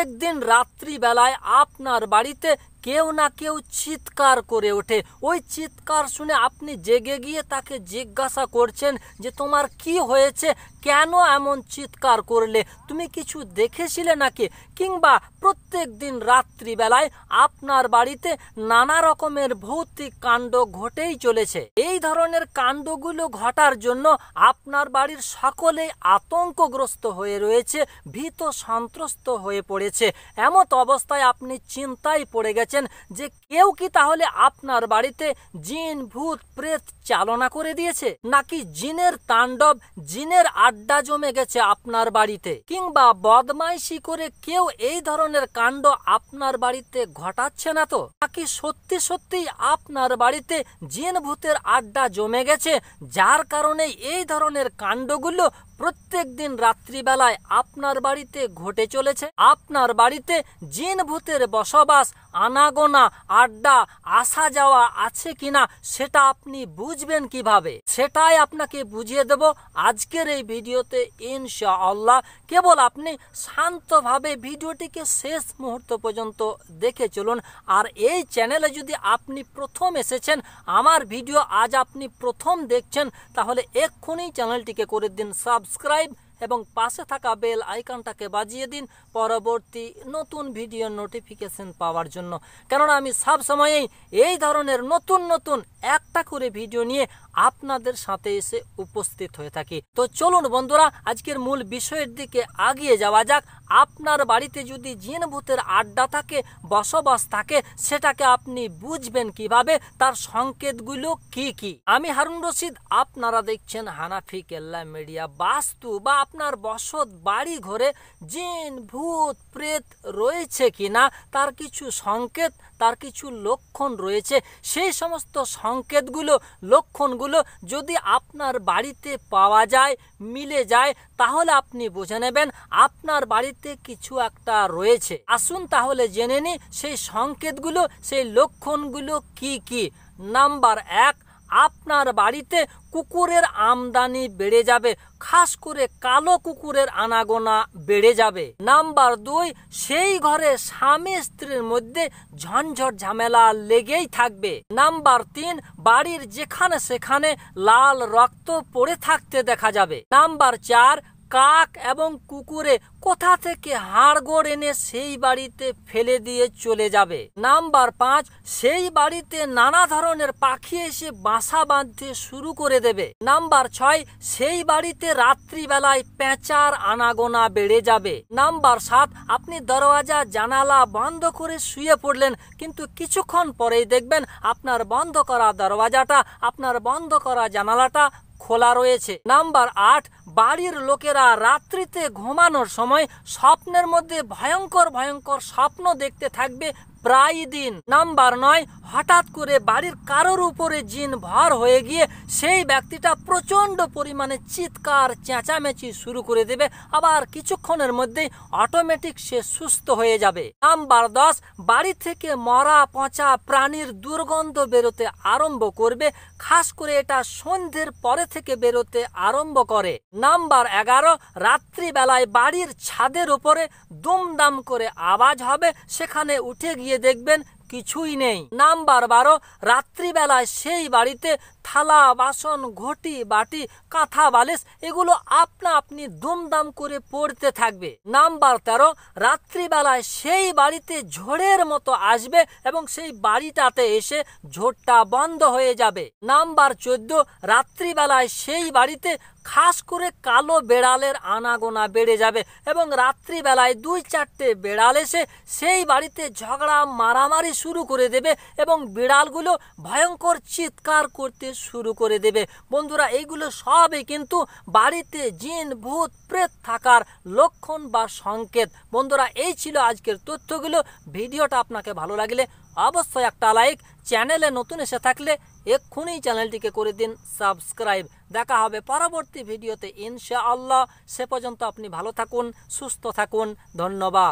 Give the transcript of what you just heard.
प्रत्येक दिन रात्रि बेलाय आपनार बाड़ीते केउ ना केउ चित्कार करे ओठे। ओई चित्कार शुने आपनि जेगे गिये ताके जिज्ञासा करछेन जे तोमार कि होयेछे, केनो एमन चित्कार करले, तुमि किछु देखेछिले नाकि। किंबा प्रत्येक दिन रात्रि बेलाय आपनार बाड़ीते नाना रकमेर भौतिक कांड घटेई चलेछे। एई धरनेर कांडगुलो घटार जोन्नो आपनार बाड़ीर सकलेई आतंकग्रस्त हये रयेछे, भीत सन्त्रस्त हये पड़ेछे। एमत अवस्थाय आपनि चिंताय पड़े गेछेन जे केउ कि ताहले आपनार बाड़ीते जिन भूत प्रेत चालना करे दियेछे, नाकि जिनेर तांडव जिनेर आड्डा जमे गेछे आपनार बाड़ीते, किंबा बदमाइशी करे केउ एई धरनेर कांड आपनार बाड़ीते घटाच्छे ना तो, नाकि सत्यि सत्यि आपनार बाड़ीते जिन भूतेर आड्डा जमे गेछे जार कारणे एई धरनेर कांडगुलो प्रत्येक दिन रात्रि बेलाय आपनार बाड़ीते घटे चलेछे। आपनार बाड़ीते जिन भूतेर बसबास आनागोना आड्डा आसा जावा आछे किना सेटा आपनि बुझबेन किभाबे, सेटाई आपनाके बुझिए देब आजकेर एई भिडियोते इनशाआल्लाह। केवल आपनि शान्तभावे भिडियोटिके शेष मुहूर्त पर्यन्त देखे चलुन। आर एई चैनेले जोदि आपनि प्रथम एसेछेन, आमार भिडियो आज आपनि प्रथम देखछेन, ताहले एक्षुनि चैनेलटिके करे दिन सबस्क्राइब एवं पाशे थाका बेल आइकनटाके बाजिए दिन परवर्ती नतून भिडियो नोटिफिकेशन पावार जोन्नो। कारण आमी सब समयई एई धरनेर नतून नतून एकटा करे भिडियो निये आपनादेर साथे एसे उपस्थित हये थाकि। तो चलुन बंधुरा आजकेर मूल विषयेर दिके आगिए जावा जाक। आपनार बाड़ीते जोदि जिन भूतेर आड्डा थाके बसबास थाके सेटाके आपनि बुझबेन किभाबे, तार संकेतगुलो कि कि। आमी हारुन रशीद, आपनारा देखछेन हानाफी केल्ला मीडिया। वास्तु बा आपनार बसत बाड़ी घरे जिन भूत प्रेत रयेछे किना तार किछु संकेत, तार किछु लक्षण रयेछे। सेई समस्त संकेतगुलो लक्षणगुलो जोदि आपनार बाड़ीते पावा जाय, मिले जाय, ताहले आपनि बुझे नेबेन आपनार बाड़ीते किछु एकटा रयेछे। आसुन ताहले जेने नि सेई संकेतगुलो, सेई लक्षणगुलो कि कि। नाम्बार 1, आपनार बाड़ीते कुकुरेर आमदानी बेड़े जाबे, खास करे कालो कुकुरेर आनागोना बेड़े जाबे। नाम्बार 2, सेई घरे स्वामी स्त्रीर मध्य झंझट झमेला लेगेई थाकबे। नाम्बार 3, बाड़ीर जेखाने सेखाने लाल रक्त पड़े थाकते देखा जाबे। नाम्बार 4, काक एवं कुकुरे कोथा थेके हाड़गोड़ एने सेई बाड़ीते फेले दिए चले जाबे। नाम्बार 5, सेई बाड़ीते नाना धरनेर पाखी एसे बासा बांधते शुरू करे देबे। नाम्बार 6, सेई बाड़ीते रात्रि बेलाय पेचार आनागोना बेड़े जाबे। नाम्बार 7, आपनि दरवाजा जानाला बंध करे शुए पड़लेन, किन्तु किछुक्षण परेई देखबेन आपनार बंध करा दरवाजाटा, आपनार बंध करा जानालाटा खोला रयेछे। नाम्बार 8, बाड़ीर लोकेरा रात्रिते घुमानोर समय स्वप्नेर मध्य भयंकर भयंकर स्वप्न देखते थाकबे प्राय दिन। नाम्बार 9, हठात् करे बाड़ीर कारोर उपरे जिन भर हये गिये सेई ब्यक्तिटा प्रचंड परिमाणे चित्कार चेंचामेचि शुरू करे देबे, आबार किछुक्षणेर मध्येई अटोमेटिक से सुस्थ हये जाबे। नाम्बार 10, बाड़ी थेके मरा पचा प्राणीर दुर्गन्ध बेरोते आरम्भ करबे, खास करे एटा सन्ध्येर परे थेके बेरोते आरम्भ करे। नाम्बार 11, रात्रि बेलाय बाड़ीर छादेर उपरे दुमदाम करे आवाज हबे, सेखाने उठे गिये देखबेन किछुई नेई। नाम्बार 12, रात्रि बेलाय सेई बाड़ीते थाला बासन घटी बाटी काथा बालिश एगुलो आपना आपनि दुमदाम करे पड़ते थाकबे। नाम्बार 13, रात्रि बेलाय सेई बाड़ीते झोड़ेर मतो आसबे एबं सेई बाड़ीटाते एसे झोड़टा बंध हये जाबे। नाम्बार 14, रात्रि बेलाय सेई बाड़ीते खास करे कालो बेड़ालेर आनागोना बेड़े जाबे एबं रात्रि बेलाय दुई चारटे बेड़ाल एसे सेई बाड़ीते झगड़ा मारामारि शुरू करे देबे एबं बिड़ालगुलो भयंकर चित्कार करते शुरू करे देबे। बंधुरा एइगुलो सबई किन्तु बाड़ीते जिन भूत प्रेत थाकार लक्षण बा संकेत। बंधुरा एइ छिलो आजकेर तथ्यगुलो। भिडियोटा आपनाके भालो लागले अवश्यई एकटा लाइक, चैनेले नतून एसे थाकले एक्षुनि चैनलटिके करे दिन सबस्क्राइब। देखा हबे परवर्ती भिडियोते इनशाआल्लाह। से पर्यन्त आपनि भालो थाकुन, सुस्थ थाकुन। धन्यवाद।